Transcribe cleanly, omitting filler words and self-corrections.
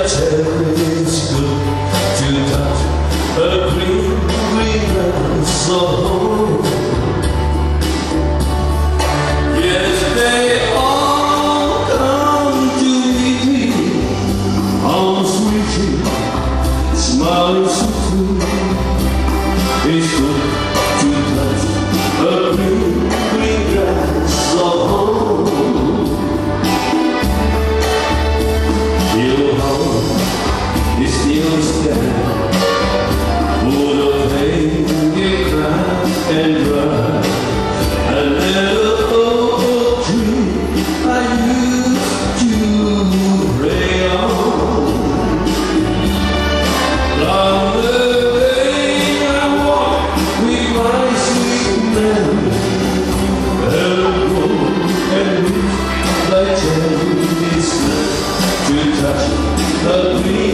Touch the green.